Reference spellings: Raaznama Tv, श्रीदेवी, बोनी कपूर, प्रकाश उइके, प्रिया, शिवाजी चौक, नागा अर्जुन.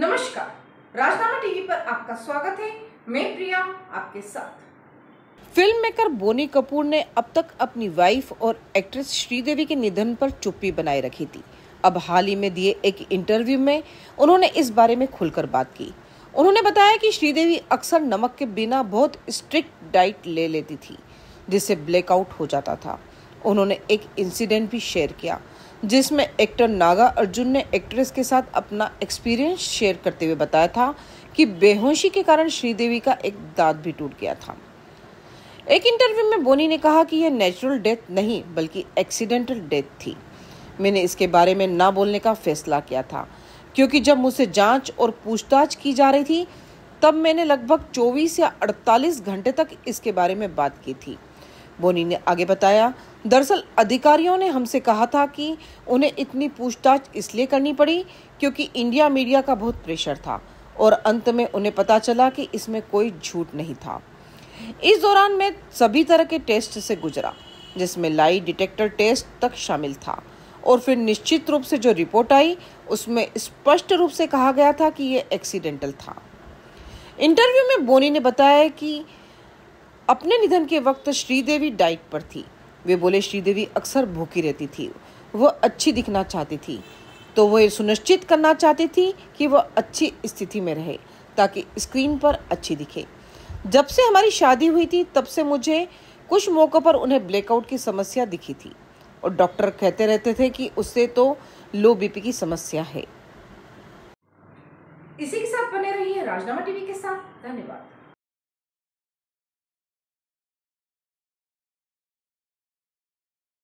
नमस्कार, राजनामा टीवी पर आपका स्वागत है। मैं प्रिया आपके साथ। फिल्म मेकर बोनी कपूर ने अब तक अपनी वाइफ और एक्ट्रेस श्रीदेवी के निधन पर चुप्पी बनाए रखी थी। अब हाल ही में दिए एक इंटरव्यू में उन्होंने इस बारे में खुलकर बात की। उन्होंने बताया कि श्रीदेवी अक्सर नमक के बिना बहुत स्ट्रिक्ट डाइट ले लेती थी, जिससे ब्लैकआउट हो जाता था। उन्होंने एक इंसिडेंट भी शेयर किया जिसमें एक्टर नागा अर्जुन ने एक्ट्रेस के साथ अपना एक्सपीरियंस शेयर करते हुए बताया था कि बेहोशी के कारण श्रीदेवी का एक दांत भी टूट गया था। एक इंटरव्यू में बोनी ने कहा कि यह नेचुरल डेथ नहीं बल्कि एक्सीडेंटल डेथ थी। मैंने इसके बारे में ना बोलने का फैसला किया था, क्योंकि जब मुझसे जांच और पूछताछ की जा रही थी तब मैंने लगभग 24 या 48 घंटे तक इसके बारे में बात की थी। बोनी ने आगे बताया, दरअसल अधिकारियों ने हमसे कहा था कि उन्हें इतनी पूछताछ इसलिए करनी पड़ी क्योंकि इंडिया मीडिया का बहुत प्रेशर था और अंत में उन्हें पता चला कि इसमें कोई झूठ नहीं था। इस दौरान मैं सभी तरह के टेस्ट से गुजरा, जिसमें लाई डिटेक्टर टेस्ट तक शामिल था, और फिर निश्चित रूप से जो रिपोर्ट आई उसमें स्पष्ट रूप से कहा गया था कि ये एक्सीडेंटल था। इंटरव्यू में बोनी ने बताया कि अपने निधन के वक्त श्रीदेवी डाइट पर थी। वे बोले, श्रीदेवी अक्सर भूखी रहती थी, वह अच्छी दिखना चाहती थी, तो वह सुनिश्चित करना चाहती थी कि वह अच्छी स्थिति में रहे ताकि स्क्रीन पर अच्छी दिखे। जब से हमारी शादी हुई थी तब से मुझे कुछ मौक़ों पर उन्हें ब्लैकआउट की समस्या दिखी थी और डॉक्टर कहते रहते थे कि उससे तो लो बीपी की समस्या है। इसी के साथ बने रहिए राजनामा टीवी के साथ। धन्यवाद।